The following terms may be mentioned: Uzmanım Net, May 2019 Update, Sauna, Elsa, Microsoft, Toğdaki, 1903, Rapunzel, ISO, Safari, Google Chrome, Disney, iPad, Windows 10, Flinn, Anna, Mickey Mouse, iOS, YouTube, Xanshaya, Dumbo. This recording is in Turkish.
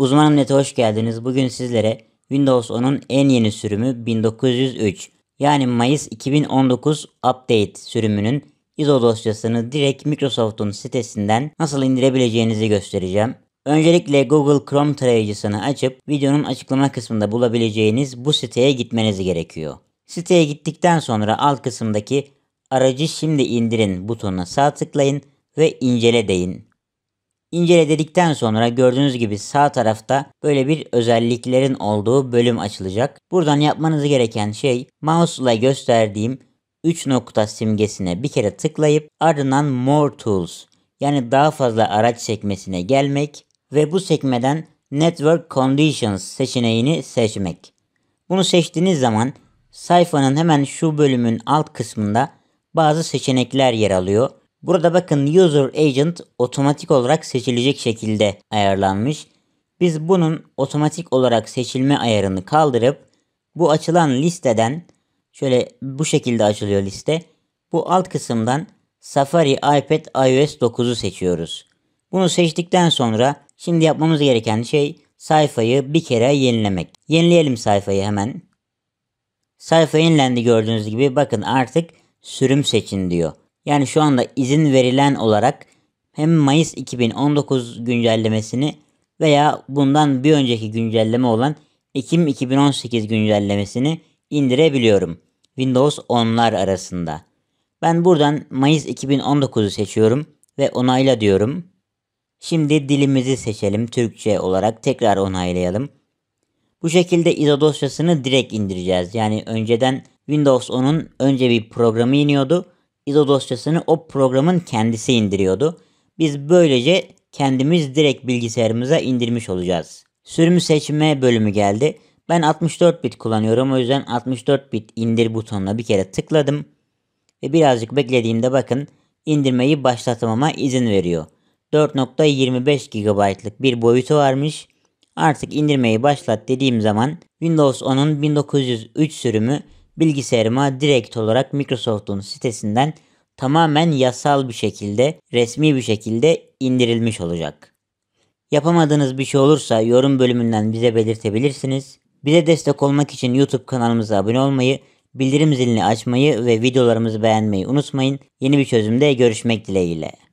Uzmanım Net'e hoş geldiniz. Bugün sizlere Windows 10'un en yeni sürümü 1903 yani Mayıs 2019 Update sürümünün ISO dosyasını direkt Microsoft'un sitesinden nasıl indirebileceğinizi göstereceğim. Öncelikle Google Chrome tarayıcısını açıp videonun açıklama kısmında bulabileceğiniz bu siteye gitmeniz gerekiyor. Siteye gittikten sonra alt kısımdaki "Aracı şimdi indirin" butonuna sağ tıklayın ve "İncele" deyin. İncele dedikten sonra gördüğünüz gibi sağ tarafta böyle bir özelliklerin olduğu bölüm açılacak. Buradan yapmanız gereken şey mouse ile gösterdiğim 3 nokta simgesine bir kere tıklayıp ardından More Tools yani daha fazla araç sekmesine gelmek ve bu sekmeden Network Conditions seçeneğini seçmek. Bunu seçtiğiniz zaman sayfanın hemen şu bölümün alt kısmında bazı seçenekler yer alıyor. Burada bakın User Agent otomatik olarak seçilecek şekilde ayarlanmış. Biz bunun otomatik olarak seçilme ayarını kaldırıp bu açılan listeden şöyle bu şekilde açılıyor liste. Bu alt kısımdan Safari, iPad, iOS 9'u seçiyoruz. Bunu seçtikten sonra şimdi yapmamız gereken şey sayfayı bir kere yenilemek. Yenileyelim sayfayı hemen. Sayfa yenilendi, gördüğünüz gibi bakın artık sürüm seçin diyor. Yani şu anda izin verilen olarak hem Mayıs 2019 güncellemesini veya bundan bir önceki güncelleme olan Ekim 2018 güncellemesini indirebiliyorum. Windows 10'lar arasında. Ben buradan Mayıs 2019'u seçiyorum ve onayla diyorum. Şimdi dilimizi seçelim, Türkçe olarak tekrar onaylayalım. Bu şekilde ISO dosyasını direkt indireceğiz. Yani önceden Windows 10'un önce bir programı iniyordu. ISO dosyasını o programın kendisi indiriyordu. Biz böylece kendimiz direkt bilgisayarımıza indirmiş olacağız. Sürümü seçme bölümü geldi. Ben 64 bit kullanıyorum, o yüzden 64 bit indir butonuna bir kere tıkladım. Ve birazcık beklediğimde bakın indirmeyi başlatmama izin veriyor. 4.25 GB'lık bir boyutu varmış. Artık indirmeyi başlat dediğim zaman Windows 10'un 1903 sürümü bilgisayarıma direkt olarak Microsoft'un sitesinden tamamen yasal bir şekilde, resmi bir şekilde indirilmiş olacak. Yapamadığınız bir şey olursa yorum bölümünden bize belirtebilirsiniz. Bize destek olmak için YouTube kanalımıza abone olmayı, bildirim zilini açmayı ve videolarımızı beğenmeyi unutmayın. Yeni bir çözümde görüşmek dileğiyle.